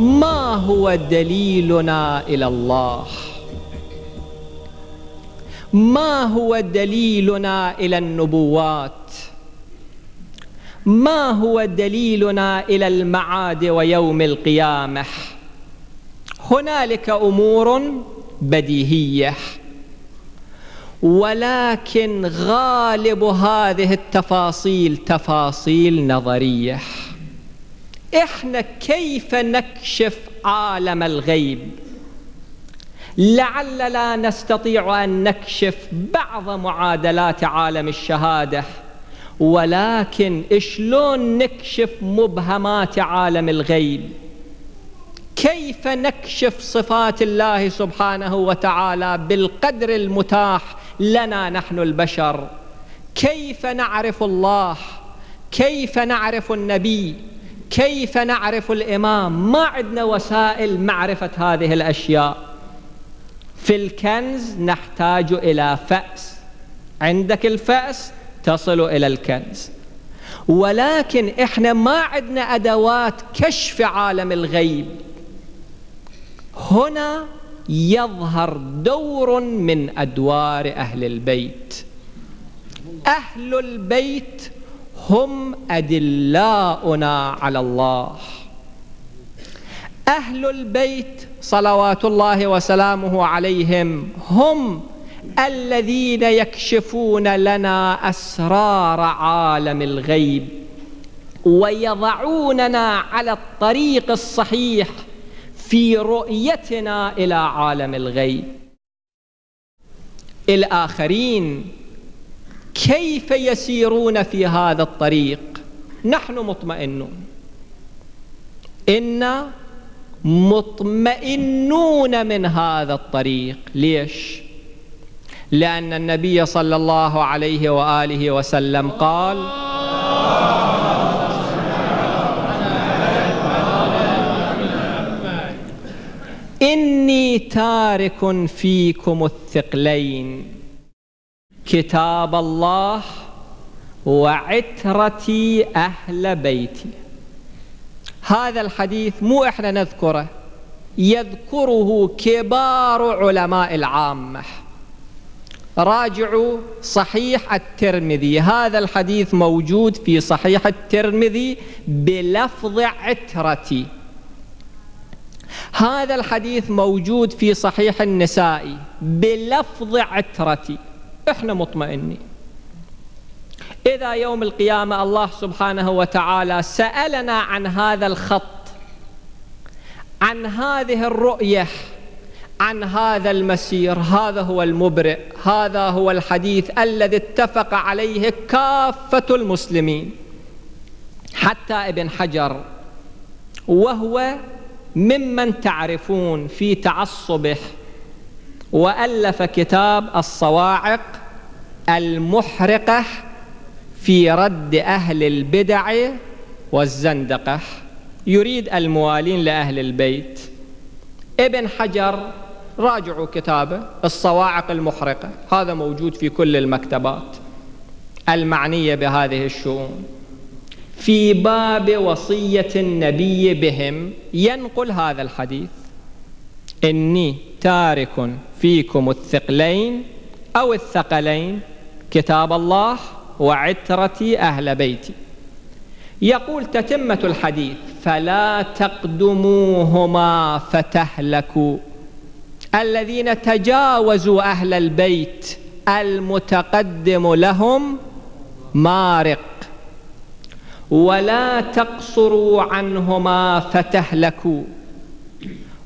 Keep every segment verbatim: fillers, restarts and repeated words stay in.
ما هو دليلنا إلى الله؟ ما هو دليلنا إلى النبوات؟ ما هو دليلنا إلى المعاد ويوم القيامة؟ هنالك أمور بديهية، ولكن غالب هذه التفاصيل تفاصيل نظرية. إحنا كيف نكشف عالم الغيب؟ لعل لا نستطيع أن نكشف بعض معادلات عالم الشهادة، ولكن شلون نكشف مبهمات عالم الغيب؟ كيف نكشف صفات الله سبحانه وتعالى بالقدر المتاح لنا نحن البشر؟ كيف نعرف الله؟ كيف نعرف النبي؟ كيف نعرف الإمام؟ ما عندنا وسائل معرفة هذه الأشياء. في الكنز نحتاج إلى فأس، عندك الفأس تصل إلى الكنز، ولكن إحنا ما عندنا أدوات كشف عالم الغيب. هنا يظهر دور من أدوار أهل البيت. أهل البيت هم أدلاؤنا على الله. أهل البيت صلوات الله وسلامه عليهم هم الذين يكشفون لنا أسرار عالم الغيب ويضعوننا على الطريق الصحيح في رؤيتنا إلى عالم الغيب. الآخرين كيف يسيرون في هذا الطريق؟ نحن مطمئنون، إن مطمئنون من هذا الطريق. ليش؟ لأن النبي صلى الله عليه وآله وسلم قال: إني تارك فيكم الثقلين، كتاب الله وعترتي أهل بيتي. هذا الحديث مو إحنا نذكره، يذكره كبار علماء العامة. راجعوا صحيح الترمذي، هذا الحديث موجود في صحيح الترمذي بلفظ عترتي. هذا الحديث موجود في صحيح النسائي بلفظ عترتي. احنا مطمئنين. إذا يوم القيامة الله سبحانه وتعالى سألنا عن هذا الخط، عن هذه الرؤية، عن هذا المسير، هذا هو المبرئ، هذا هو الحديث الذي اتفق عليه كافة المسلمين حتى ابن حجر، وهو ممن تعرفون في تعصبه، وألف كتاب الصواعق المحرقة في رد أهل البدع والزندقة، يريد الموالين لأهل البيت. ابن حجر راجعوا كتابه الصواعق المحرقة، هذا موجود في كل المكتبات المعنية بهذه الشؤون. في باب وصية النبي بهم ينقل هذا الحديث: إني تارك فيكم الثقلين أو الثقلين، كتاب الله وعترتي أهل بيتي. يقول تتمة الحديث: فلا تقدموهما فتهلكوا. الذين تجاوزوا أهل البيت المتقدم لهم مارق. ولا تقصروا عنهما فتهلكوا،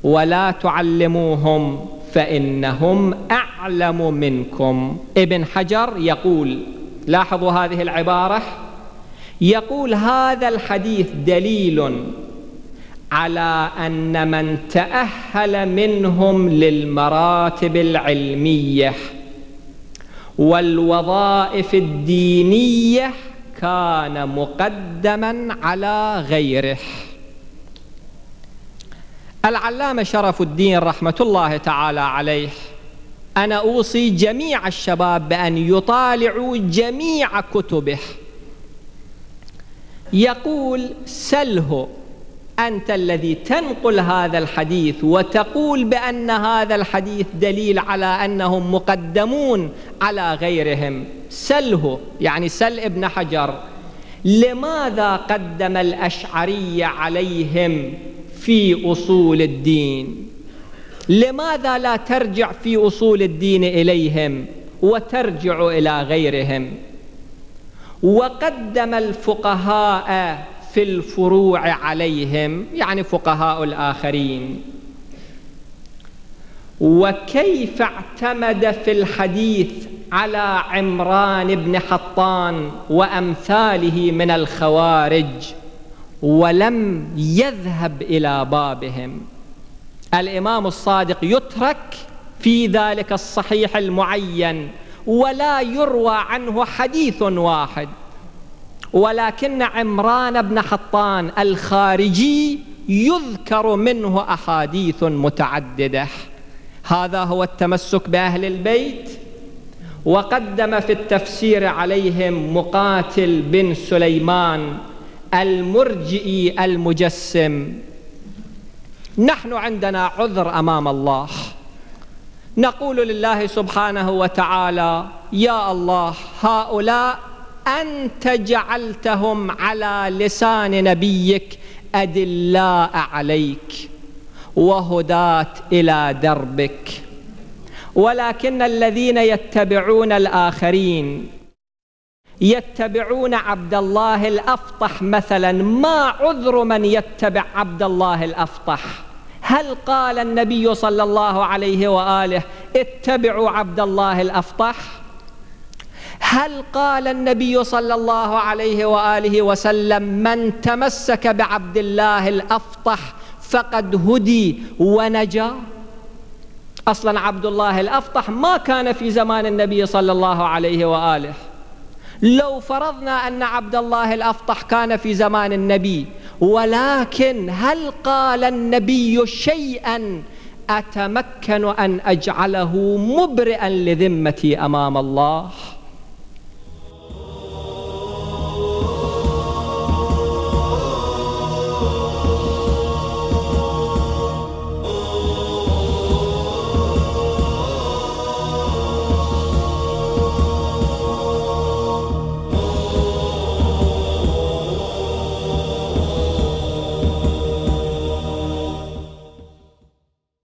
ولا تعلموهم فإنهم أعلم منكم. ابن حجر يقول، لاحظوا هذه العبارة، يقول هذا الحديث دليل على أن من تأهل منهم للمراتب العلمية والوظائف الدينية كان مقدما على غيره. العلامة شرف الدين رحمة الله تعالى عليه، أنا أوصي جميع الشباب بأن يطالعوا جميع كتبه. يقول: سله أنت الذي تنقل هذا الحديث وتقول بأن هذا الحديث دليل على أنهم مقدمون على غيرهم. سله، يعني سل ابن حجر، لماذا قدم الأشعرية عليهم في أصول الدين؟ لماذا لا ترجع في أصول الدين إليهم وترجع إلى غيرهم؟ وقدم الفقهاء في الفروع عليهم، يعني فقهاء الآخرين. وكيف اعتمد في الحديث على عمران بن حطان وأمثاله من الخوارج ولم يذهب إلى بابهم؟ الإمام الصادق يترك في ذلك الصحيح المعين ولا يروى عنه حديث واحد، ولكن عمران بن حطان الخارجي يذكر منه أحاديث متعددة. هذا هو التمسك بأهل البيت. وقدم في التفسير عليهم مقاتل بن سليمان المرجئي المجسم. نحن عندنا عذر أمام الله، نقول لله سبحانه وتعالى: يا الله، هؤلاء أنت جعلتهم على لسان نبيك أدلاء عليك وهداة إلى دربك، ولكن الذين يتبعون الآخرين، يتبعون عبد الله الأفطح مثلا. ما عذر من يتبع عبد الله الأفطح؟ هل قال النبي صلى الله عليه وآله اتبعوا عبد الله الأفطح؟ هل قال النبي صلى الله عليه وآله وسلم من تمسك بعبد الله الأفطح فقد هدي ونجا؟ أصلا عبد الله الأفطح ما كان في زمان النبي صلى الله عليه وآله. لو فرضنا أن عبد الله الأفطح كان في زمان النبي، ولكن هل قال النبي شيئا أتمكن أن أجعله مبرئا لذمتي أمام الله؟